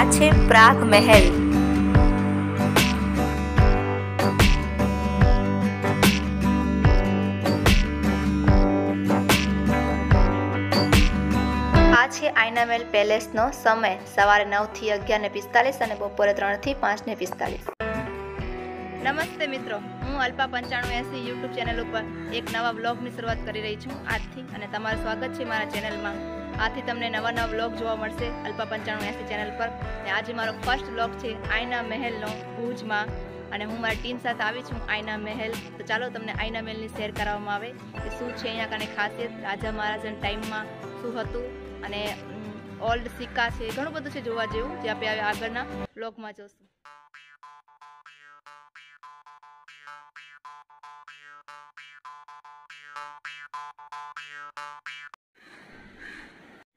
पाँच है प्राग महल। आज है आईना महल पैलेस नो समय सवार 9 થી 11:45 અને બપોરે 3 થી 5:45। नमस्ते मित्रों, हूँ अल्पा 9580 यूट्यूब चैनल पर एक नवा व्लॉग की शुरुआत करी रही छूँ। आज थी स्वागत है मारा चैनल में। आज तमने नवा नवा व्लॉग जोवा मळशे अल्पा 9580 चैनल पर। आज मारो फर्स्ट व्लॉग है आईना महल नो भूज में और हूँ मारी टीम साथ आई छूँ आईना महल। तो चलो तमने आईना महल शेर करवामां आवे कि शुं छे अहींया कने खासियत, राजा महाराजा टाइम में शुं हतुं अने ओल्ड सिक्का है, घणुं बधुं छे जोवा जेवुं जे आपणे आगळना व्लॉग में जोशुं।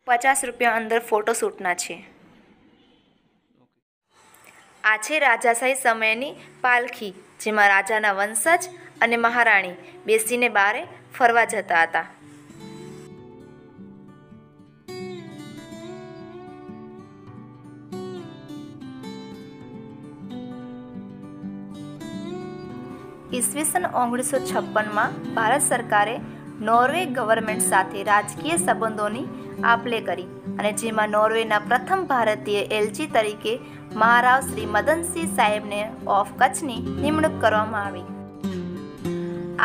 ₹50 अंदर फोटोशूटना छे। आ छे राजाशाही समयनी पालखी जेमां राजाना वंशज अने महाराणी बेसीने बारे फरवा जता हता। ईस्वीसन 1956 में भारत सरकारे नॉर्वे गवर्नमेंट साथे राजकीय संबंधोनी आपले करी अने जेमां नॉर्वेना प्रथम भारतीय एलची तरीके महाराव श्री मदनसिंह साहेबने ऑफ कच्छनी निमणूक करवामां आवी।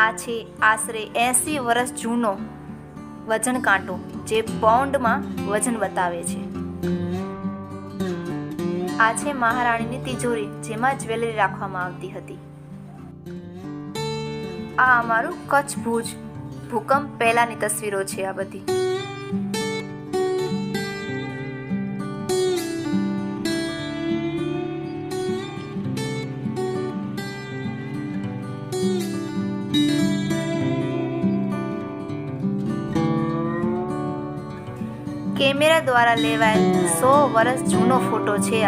आ छे आशरे 80 वर्ष जूनो वजन कांटो जे पाउंड में वजन बतावे छे। आ छे महाराणीनी तिजोरी जेमां ज्वेलरी राखवामां आवती हती। आ अमारू कच्छ भूज भूकंप पहलानी तस्वीरों छे। आ बधी कैमेरा द्वारा लेवाये 100 वर्ष जूनो फोटो छे।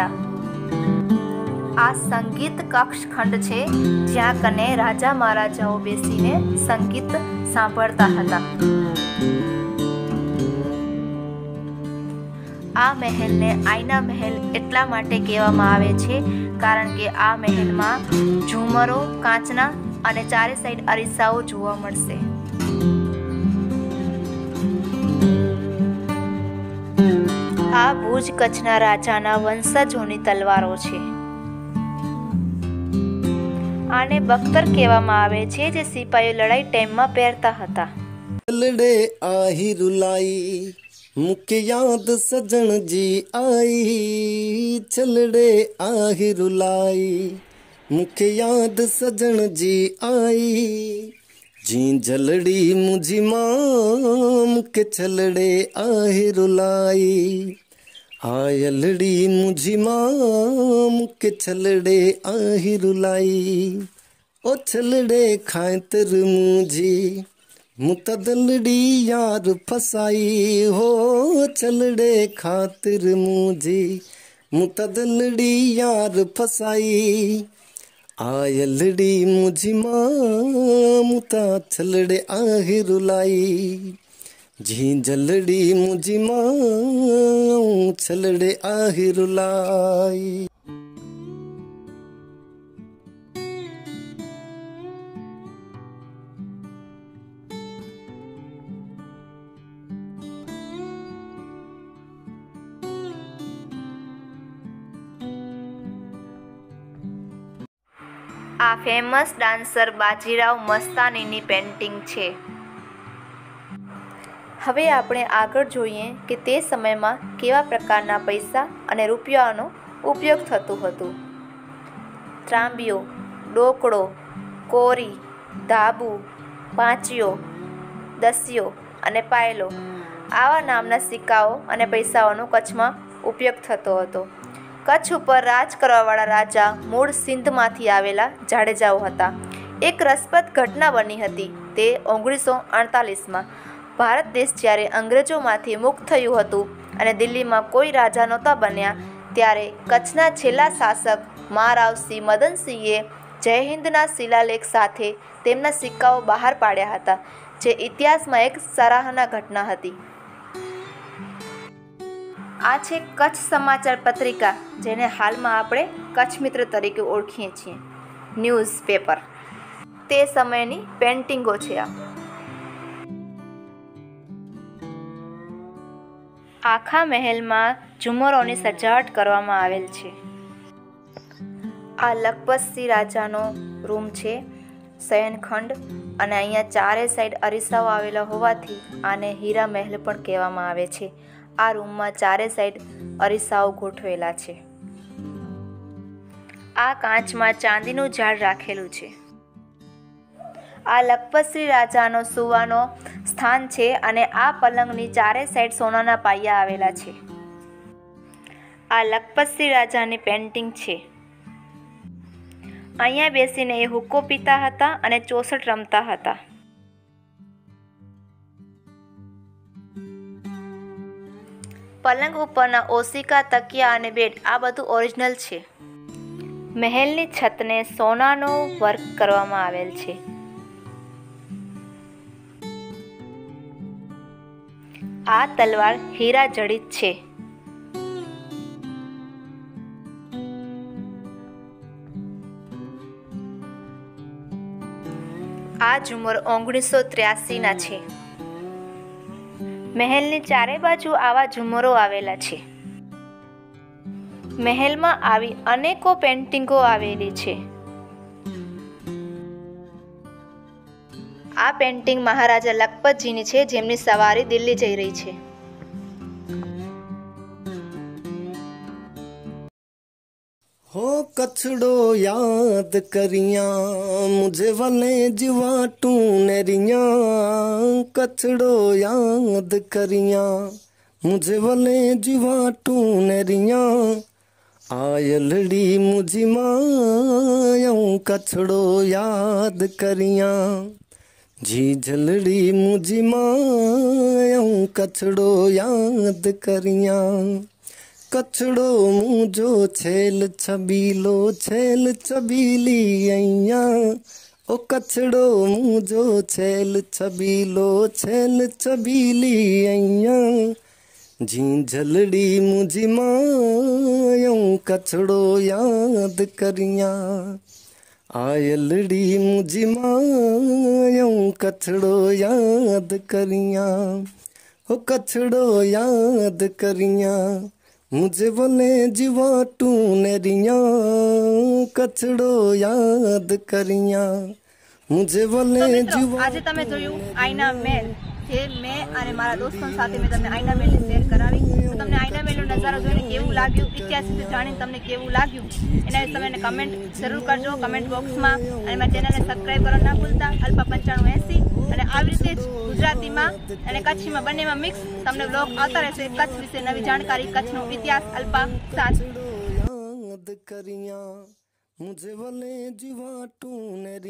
आ संगीत कक्ष खंड छे ज्यां कने राजा महाराजाओ बेसीने संगीत सांभळता हता। आ महल ने आईना महल एटला माटे कहेवामां आवे छे कारण के आ महल में झूमरो, कांचना अने चारे साइड अरीसाओ जोवा मळशे। आ भूज कच्छना राजाना वंशजोनी तलवारो छे। आने बख्तर कहवामां आवे छे जे सिपाहीओ लड़ाई टाइम में पहेरता हता। लड़े आही रुलाई मुके याद सजन जी आई, चलड़े आही रुलाई मुके याद सजन जी आई, जी जलड़ी मुझी माँ मुके चलड़े आही रुलाई, हाय लड़ी मुझी माम के छलड़े आही रुलाई, ओ छलड़े खाए तर मुझी मुतदलड़ी यार फसाई, हो छलड़े खातिर मुझी मुतदलड़ी यार फसाई, आय लड़ी मुझी माम ता छलड़े आही रुलाई, जी जलड़ी मुझी माँ छलड़े आही रुलाई। आ फेमस डांसर बाजीराव मस्तानीनी पेंटिंग छे। हवे आपणे आगळ जोईए के ते समयमां केवा प्रकारना पैसा अने रूपियानो उपयोग थतो हतो। त्रांबियो, डोकड़ो, कोरी, धाबू, पांचियो, दसियो अने पायलो आवा नामना सिक्काओ अने पैसाओनो कच्छमां उपयोग थतो हतो। कच्छ पर राज करवावाळा राजा मूळ सिंधमांथी आवेला जाडेजाओ हता। एक रसप्रद घटना बनी हती ते 1948 में भारत देश ज्यारे अंग्रेजों मांथी मुक्त थयुं हतुं अने दिल्ली में कोई राजा नोता बन्या त्यारे कच्छना छेल्ला शासक महाराव श्री मदन सिंहे जय हिंदना शिलालेख साथे तेमना सिक्काओ बहार पाड्या हता जे इतिहास में एक सराहना घटना हती। आ छे कच्छ समाचार पत्रिका, जेने हाल में आपणे कच्छ मित्र तरीके ओळखीए छीए। न्यूज़पेपर ते समयनी पेन्टिंगो छे। आखा महल में झूमरोनी सजावट करवामां आवेल छे। आ लखपत सिंह राजानो रूम छे, शयनखंड, अने अहींया चारे साइड अरीसाओ आवेला होवाथी आने हीरा महल पण कहेवामां आवे छे। आ रूम में चारे साइड अरीसाओ गोठवेला छे। आ कांच में चांदीनुं झाड़ राखेलुं छे। आ लखपत सिंह राजानो सुवानो स्थान छे अने आ पलंगनी चारे साइड सोनाना पाया आवेला छे। आ लखपत सिंह राजानी पेंटिंग छे। अहींया बेसीने ए हुक्को पीता हता अने चौसठ रमता हता। पलंग उपरना ओसिका, तकिया अने बेड आ बधुं ओरिजिनल छे। महलनी छतने सोनानो वर्क करवामां आवेल छे। आ तलवार हीरा जड़ित छे। आ झूमर 1983 ना छे। महलनी चारे बाजू आवा झूमरो आवेला छे। महल में आवी अनेको पेंटिंगो आवेली छे। आ पेंटिंग महाराजा लखपत जीनी छे, जेमनी सवारी दिल्ली जई रही छे। हो कछड़ो याद करिया मुझे वाले जीवा टू नेरिया, कछड़ो याद करिया मुझे वाले जीवा टू नेरिया, आयलड़ी मुझी माँ कछड़ो याद करिया, झीझलड़ी मुझी माँ कछड़ो याद करिया, कछड़ो मुझो छेल छबीली अइया, ओ कछड़ो मुझो छेल छबीली अइया, झींझलड़ी मुझी माँ कछड़ो याद करिया, आयलड़ी मुझी माँ कछड़ो याद करिया, ओ कछड़ो याद करिया मुझे बोले जीवा टू नेरिया, कछड़ो याद करिया मुझे बोले जीवा। आज तमे जोयुं आईना महल, जे मैं अने मारा दोस्तों साथे मैं तमने आईना महल शेयर करावी। तो तमने आईना महल नजारो जोईने केवुं लाग्युं, इतिहास विषे जाणीने तमने केवुं लाग्युं, एना विषे तमे कमेंट जरूर करजो कमेंट बॉक्स में, अने मारा चेनलने सब्सक्राइब करवानुं ना भूलता। अल्फा 9580 अने आ रीते ज गुजराती में अने कच्छी में बने में मिक्स तमने व्लॉग आता रहेशे। कच्छ विषे नवी जाणकारी, कच्छनो इतिहास अल्फा 7।